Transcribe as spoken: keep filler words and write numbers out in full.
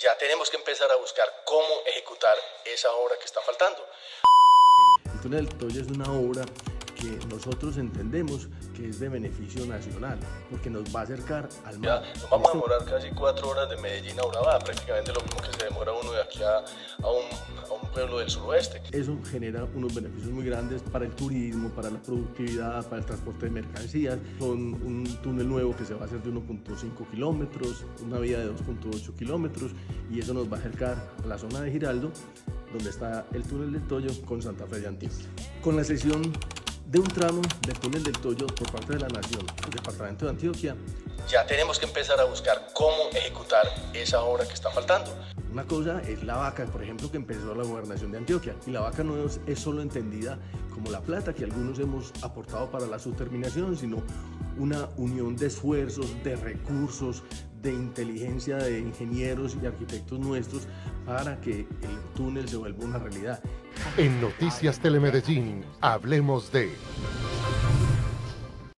ya tenemos que empezar a buscar cómo ejecutar esa obra que está faltando. El Túnel del Toyo es una obra que nosotros entendemos que es de beneficio nacional, porque nos va a acercar al mar. Ya, nos vamos a demorar casi cuatro horas de Medellín a Urabá, prácticamente lo mismo que se demora uno de aquí a, a, un, a un pueblo del suroeste. Eso genera unos beneficios muy grandes para el turismo, para la productividad, para el transporte de mercancías. Son un túnel nuevo que se va a hacer de uno punto cinco kilómetros, una vía de dos punto ocho kilómetros, y eso nos va a acercar a la zona de Giraldo, donde está el Túnel del Toyo, con Santa Fe de Antioquia. Con la sesión de un tramo del Túnel del Toyo por parte de la Nación, el Departamento de Antioquia. Ya tenemos que empezar a buscar cómo ejecutar esa obra que está faltando. Una cosa es la vaca, por ejemplo, que empezó la gobernación de Antioquia, y la vaca no es, es solo entendida como la plata que algunos hemos aportado para la subterminación, sino una unión de esfuerzos, de recursos, de inteligencia de ingenieros y arquitectos nuestros para que el túnel se vuelva una realidad. En Noticias Telemedellín, hablemos de...